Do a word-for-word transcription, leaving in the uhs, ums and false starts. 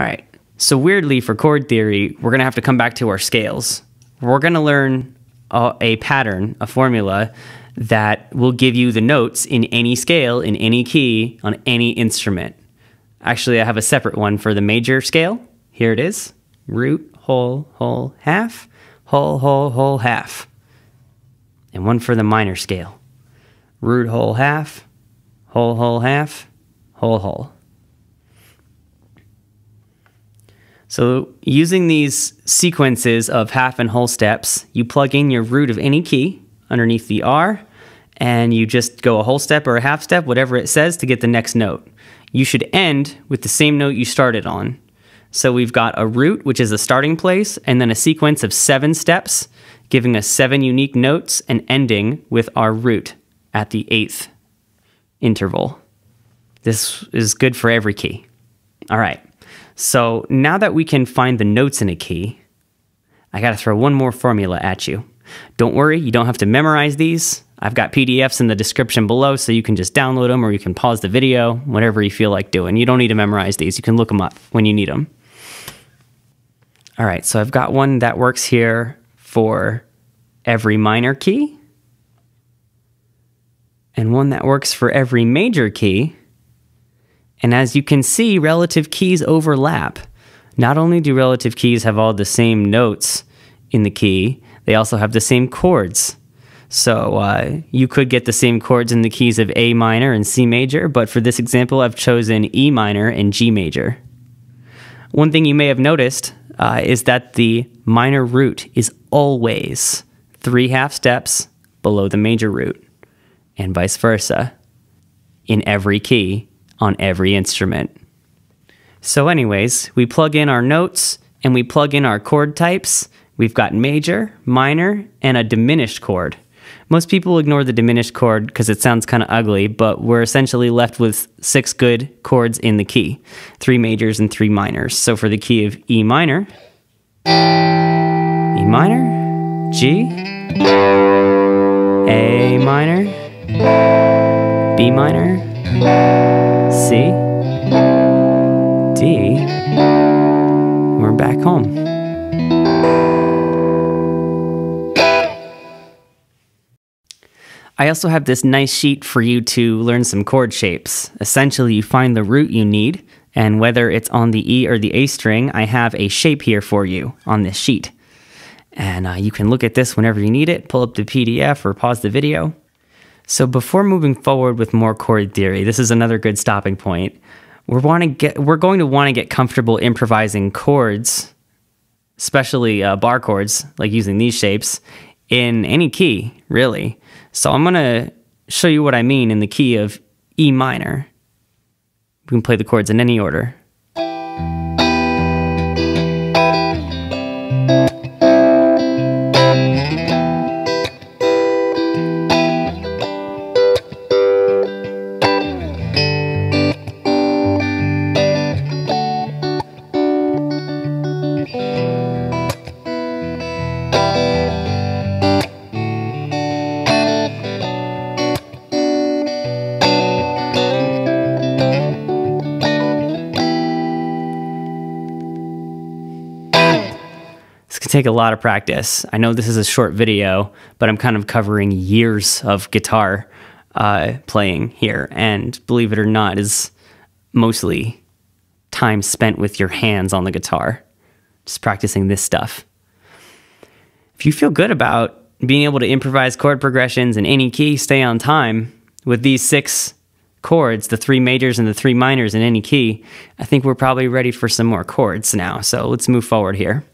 All right. So weirdly, for chord theory, we're going to have to come back to our scales. We're going to learn a, a pattern, a formula, that will give you the notes in any scale, in any key, on any instrument. Actually, I have a separate one for the major scale. Here it is. Root, whole, whole, half, whole, whole, whole, half. And one for the minor scale. Root, whole, half, whole, whole, half, whole, whole. So using these sequences of half and whole steps, you plug in your root of any key underneath the R, and you just go a whole step or a half step, whatever it says, to get the next note. You should end with the same note you started on. So we've got a root, which is the starting place, and then a sequence of seven steps, giving us seven unique notes and ending with our root at the eighth interval. This is good for every key. All right, so now that we can find the notes in a key, I gotta throw one more formula at you. Don't worry, you don't have to memorize these. I've got P D Fs in the description below, so you can just download them or you can pause the video, whatever you feel like doing. You don't need to memorize these. You can look them up when you need them. All right, so I've got one that works here for every minor key and one that works for every major key. And as you can see, relative keys overlap. Not only do relative keys have all the same notes in the key, they also have the same chords. So uh, you could get the same chords in the keys of A minor and C major, but for this example, I've chosen E minor and G major. One thing you may have noticed uh, is that the minor root is always three half steps below the major root, and vice versa, in every key, on every instrument. So anyways, we plug in our notes and we plug in our chord types. We've got major, minor, and a diminished chord. Most people ignore the diminished chord because it sounds kind of ugly, but we're essentially left with six good chords in the key, three majors and three minors. So for the key of E minor, E minor, G, A minor, B minor, C, D, we're back home. I also have this nice sheet for you to learn some chord shapes. Essentially, you find the root you need, and whether it's on the E or the A string, I have a shape here for you on this sheet. And uh, you can look at this whenever you need it, pull up the P D F or pause the video. So before moving forward with more chord theory, this is another good stopping point. We're, wanna get, we're going to want to get comfortable improvising chords, especially uh, bar chords, like using these shapes, in any key, really. So I'm going to show you what I mean in the key of E minor. We can play the chords in any order. Take a lot of practice. I know this is a short video, but I'm kind of covering years of guitar uh, playing here, and believe it or not, is mostly time spent with your hands on the guitar, just practicing this stuff. If you feel good about being able to improvise chord progressions in any key, stay on time with these six chords, the three majors and the three minors in any key, I think we're probably ready for some more chords now, so let's move forward here.